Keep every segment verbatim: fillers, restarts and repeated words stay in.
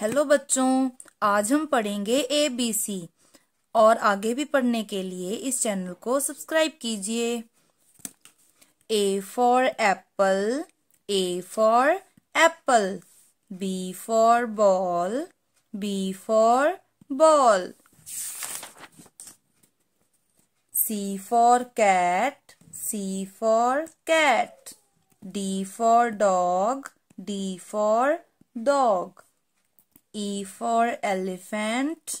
Hello बच्चों, आज हम पढ़ेंगे ए बी सी और आगे भी पढ़ने के लिए इस चैनल को सब्सक्राइब कीजिए। A for apple, A for apple. B for ball, B for ball. C for cat, C for cat. D for dog, D for dog. E for elephant,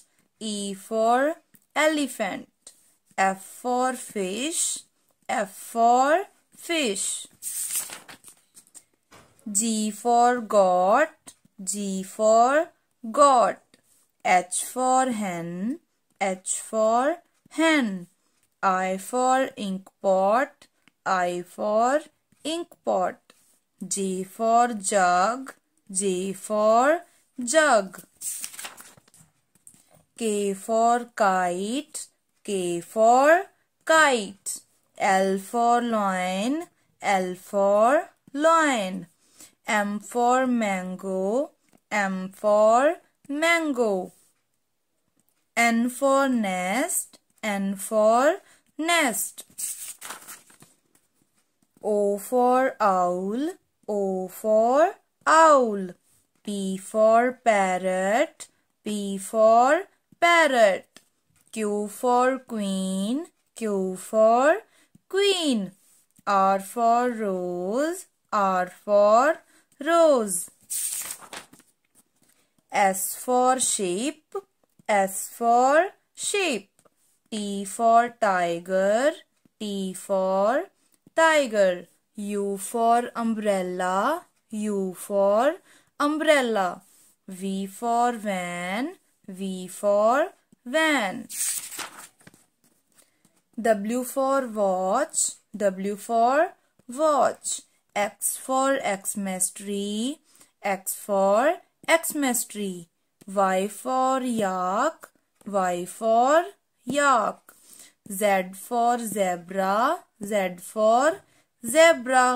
E for elephant. F for fish, F for fish. G for goat, G for goat. H for hen, H for hen. I for inkpot, I for inkpot. J for jug, J for jug. K for kite, K for kite. L for lion, L for lion. M for mango, M for mango. N for nest, N for nest. O for owl, O for owl. P for parrot, P for parrot. Q for queen, Q for queen. R for rose, R for rose. S for sheep, S for sheep. T for tiger, T for tiger. U for umbrella, U for umbrella. V for van, V for van. W for watch, W for watch. X for Xmas tree, X for Xmas tree. Y for yak, Y for yak. Z for zebra, Z for zebra.